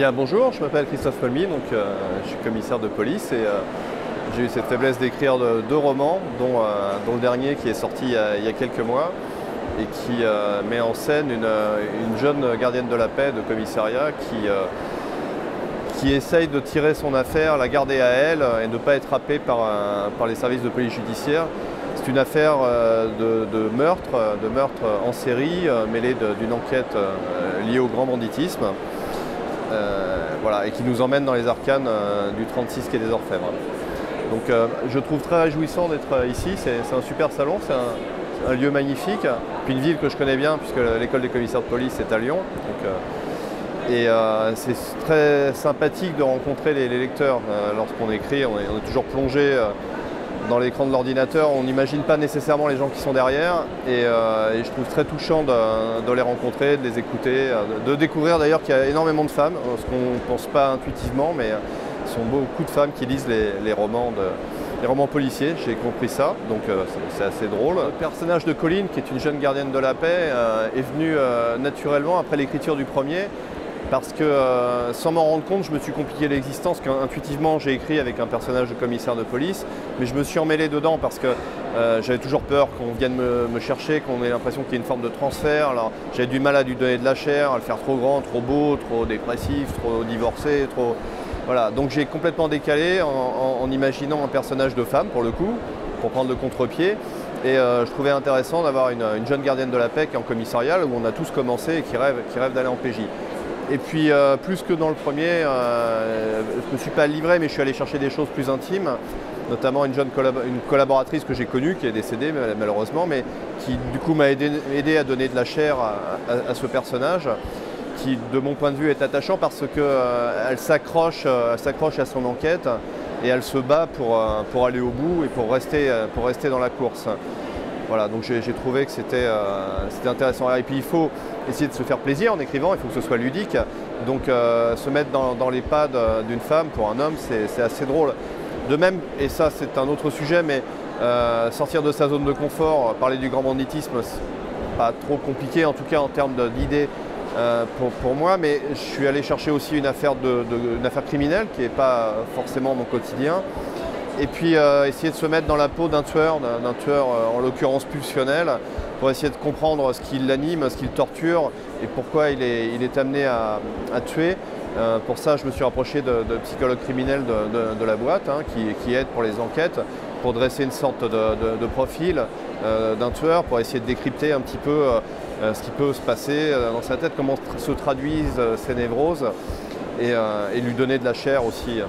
bien bonjour, je m'appelle Christophe Molmy, donc je suis commissaire de police et j'ai eu cette faiblesse d'écrire deux romans, dont le dernier qui est sorti il y a quelques mois et qui met en scène une jeune gardienne de la paix de commissariat qui essaye de tirer son affaire, la garder à elle et ne pas être happée par les services de police judiciaire. C'est une affaire de meurtre en série mêlée d'une enquête liée au grand banditisme voilà, et qui nous emmène dans les arcanes du 36 quai des Orfèvres. Donc je trouve très réjouissant d'être ici, c'est un super salon, c'est un lieu magnifique, puis une ville que je connais bien puisque l'école des commissaires de police est à Lyon. Donc, c'est très sympathique de rencontrer les lecteurs lorsqu'on écrit, on est toujours plongé dans l'écran de l'ordinateur, on n'imagine pas nécessairement les gens qui sont derrière et je trouve très touchant de les rencontrer, de les écouter, de découvrir d'ailleurs qu'il y a énormément de femmes, ce qu'on ne pense pas intuitivement, mais ce sont beaucoup de femmes qui lisent les romans policiers, j'ai compris ça, donc c'est assez drôle. Le personnage de Colline, qui est une jeune gardienne de la paix, est venu naturellement après l'écriture du premier, parce que sans m'en rendre compte, je me suis compliqué l'existence, qu'intuitivement j'ai écrit avec un personnage de commissaire de police, mais je me suis emmêlé dedans parce que j'avais toujours peur qu'on vienne me chercher, qu'on ait l'impression qu'il y ait une forme de transfert. Alors j'avais du mal à lui donner de la chair, à le faire trop grand, trop beau, trop dépressif, trop divorcé, trop... Voilà, donc j'ai complètement décalé en imaginant un personnage de femme pour le coup, pour prendre le contre-pied. Et je trouvais intéressant d'avoir une jeune gardienne de la paix qui est en commissariat, où on a tous commencé et qui rêve d'aller en PJ. Et puis, plus que dans le premier, je ne me suis pas livré, mais je suis allé chercher des choses plus intimes, notamment une jeune collaboratrice que j'ai connue, qui est décédée malheureusement, mais qui du coup m'a aidé à donner de la chair à ce personnage, qui de mon point de vue est attachant parce qu'elle s'accroche à son enquête et elle se bat pour aller au bout et pour rester dans la course. Voilà, donc j'ai trouvé que c'était intéressant. Et puis il faut essayer de se faire plaisir en écrivant, il faut que ce soit ludique. Donc se mettre dans les pas d'une femme pour un homme, c'est assez drôle. De même, et ça c'est un autre sujet, mais sortir de sa zone de confort, parler du grand banditisme, c'est pas trop compliqué, en tout cas en termes d'idées pour moi. Mais je suis allé chercher aussi une affaire, une affaire criminelle qui n'est pas forcément mon quotidien. Et puis essayer de se mettre dans la peau d'un tueur en l'occurrence pulsionnel, pour essayer de comprendre ce qui l'anime, ce qui le torture et pourquoi il est amené à tuer. Pour ça, je me suis rapproché de psychologues criminels de la boîte, hein, qui aident pour les enquêtes, pour dresser une sorte de profil d'un tueur, pour essayer de décrypter un petit peu ce qui peut se passer dans sa tête, comment se traduisent ses névroses et lui donner de la chair aussi.